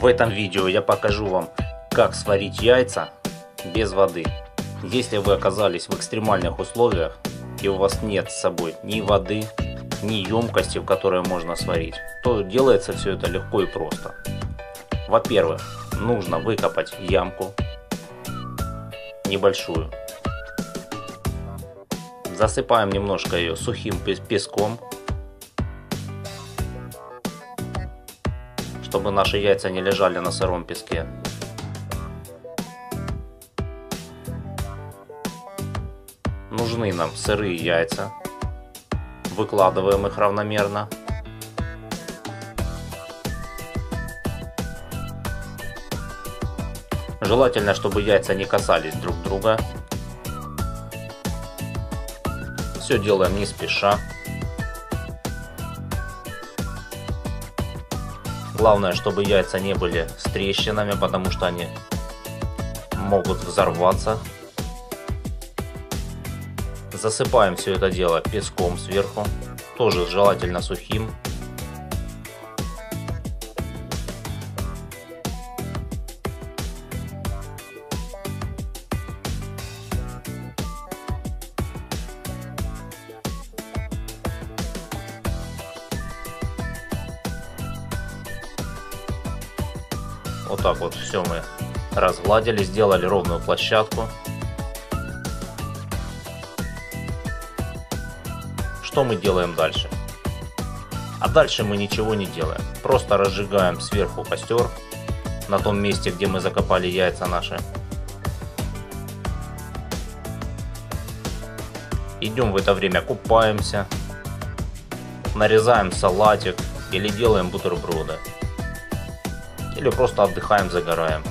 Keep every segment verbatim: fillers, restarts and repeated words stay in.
В этом видео я покажу вам, как сварить яйца без воды. Если вы оказались в экстремальных условиях и у вас нет с собой ни воды, ни емкости, в которой можно сварить, то делается все это легко и просто. Во-первых, нужно выкопать ямку небольшую. Засыпаем немножко ее сухим песком, чтобы наши яйца не лежали на сыром песке. Нужны нам сырые яйца. Выкладываем их равномерно. Желательно, чтобы яйца не касались друг друга. Все делаем не спеша. Главное, чтобы яйца не были с трещинами, потому что они могут взорваться. Засыпаем все это дело песком сверху, тоже желательно сухим. Вот так вот все мы разгладили, сделали ровную площадку. Что мы делаем дальше? А дальше мы ничего не делаем. Просто разжигаем сверху костер на том месте, где мы закопали яйца наши. Идем в это время купаемся, нарезаем салатик или делаем бутерброды. Или просто отдыхаем, загораем.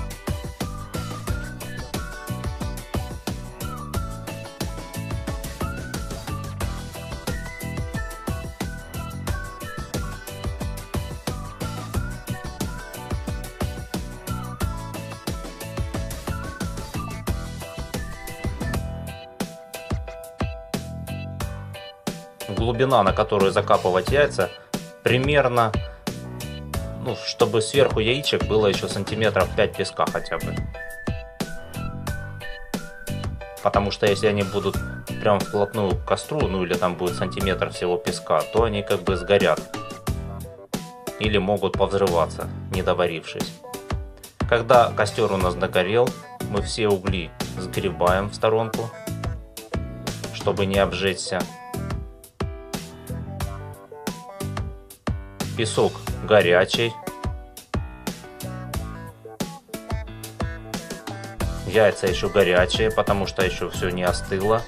Глубина, на которую закапывать яйца, примерно... Ну, чтобы сверху яичек было еще сантиметров пять песка хотя бы. Потому что если они будут прям вплотную к костру, ну или там будет сантиметр всего песка, то они как бы сгорят. Или могут повзрываться, не доварившись. Когда костер у нас догорел, мы все угли сгребаем в сторонку, чтобы не обжечься. Песок горячий. Яйца еще горячие, потому что еще все не остыло.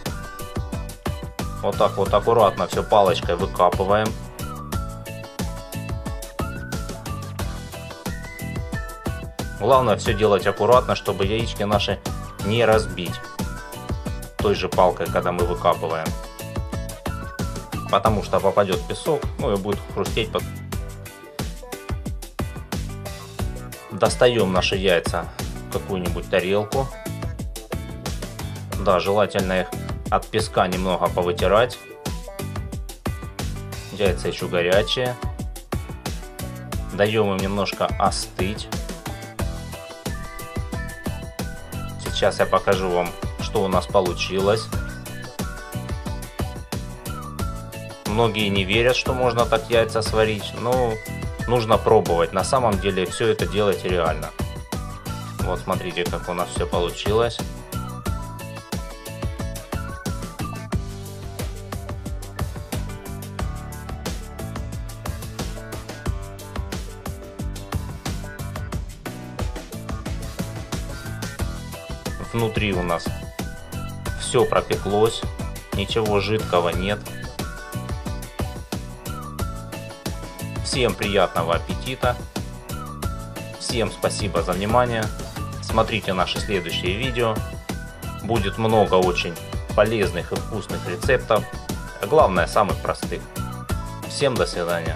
Вот так вот аккуратно все палочкой выкапываем. Главное все делать аккуратно, чтобы яички наши не разбить той же палкой, когда мы выкапываем. Потому что попадет песок, ну и будет хрустеть под... Достаем наши яйца в какую-нибудь тарелку. Да, желательно их от песка немного повытирать. Яйца еще горячие. Даем им немножко остыть. Сейчас я покажу вам, что у нас получилось. Многие не верят, что можно так яйца сварить, но... нужно пробовать, на самом деле все это делать реально. Вот смотрите, как у нас все получилось. Внутри у нас все пропеклось, ничего жидкого нет. Всем приятного аппетита, всем спасибо за внимание, смотрите наши следующие видео, будет много очень полезных и вкусных рецептов, а главное самых простых. Всем до свидания.